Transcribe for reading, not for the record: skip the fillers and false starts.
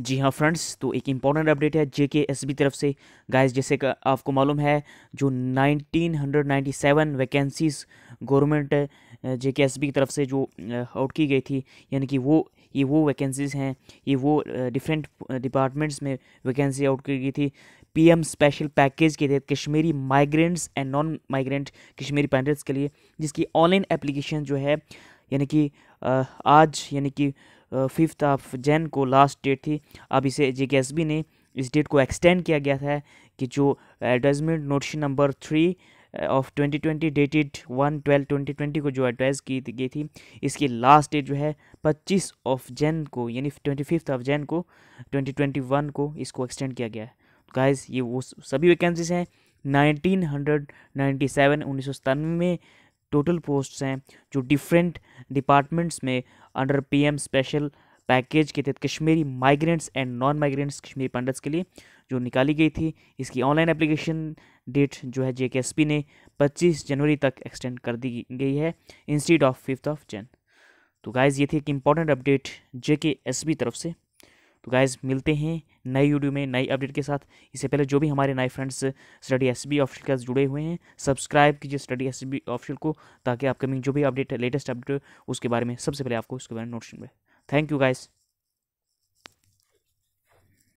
जी हाँ फ्रेंड्स, तो एक इम्पॉर्टेंट अपडेट है जेकेएसबी तरफ से। गाइस जैसे कि आपको मालूम है जो 1997 वैकेंसीज गवर्नमेंट जेकेएसबी की तरफ से जो आउट की गई थी, यानी कि वो वैकेंसीज़ हैं, ये वो डिफरेंट डिपार्टमेंट्स में वैकेंसी आउट की गई थी। पीएम स्पेशल पैकेज के तहत Kashmiri migrants and non migrant Kashmiri Pandits के लिए, जिसकी ऑनलाइन एप्लीकेशन जो है यानी कि आज यानी कि 5 जनवरी को लास्ट डेट थी। अब इसे जेकेएसबी ने इस डेट को एक्सटेंड किया गया था कि जो एडवर्टाइजमेंट नोटिस नंबर 3/2020 डेटेड 1/12/2020 को जो एडवाइस की गई थी, इसकी लास्ट डेट जो है 25 जनवरी को, यानी 25 जनवरी को 2021 को इसको एक्सटेंड किया गया है। गाइस ये वो सभी वैकेंसीज हैं 1997 में टोटल पोस्ट्स हैं जो डिफरेंट डिपार्टमेंट्स में अंडर पीएम स्पेशल पैकेज के तहत Kashmiri migrants and non migrants Kashmiri Pandits के लिए जो निकाली गई थी। इसकी ऑनलाइन एप्लीकेशन डेट जो है जेकेएसपी ने 25 जनवरी तक एक्सटेंड कर दी गई है इंस्टीड ऑफ 5 जनवरी। तो गाइज़ ये थी एक इम्पॉर्टेंट अपडेट जेकेएसबी तरफ से। तो गाइज़ मिलते हैं नई वीडियो में नई अपडेट के साथ। इससे पहले जो भी हमारे नए फ्रेंड्स StudySB ऑफिशियल के साथ जुड़े हुए हैं, सब्सक्राइब कीजिए StudySB ऑफिशियल को, ताकि अपकमिंग जो भी अपडेट लेटेस्ट अपडेट उसके बारे में सबसे पहले आपको उसके बारे में नोटिफिकेशन मिले। Thank you guys.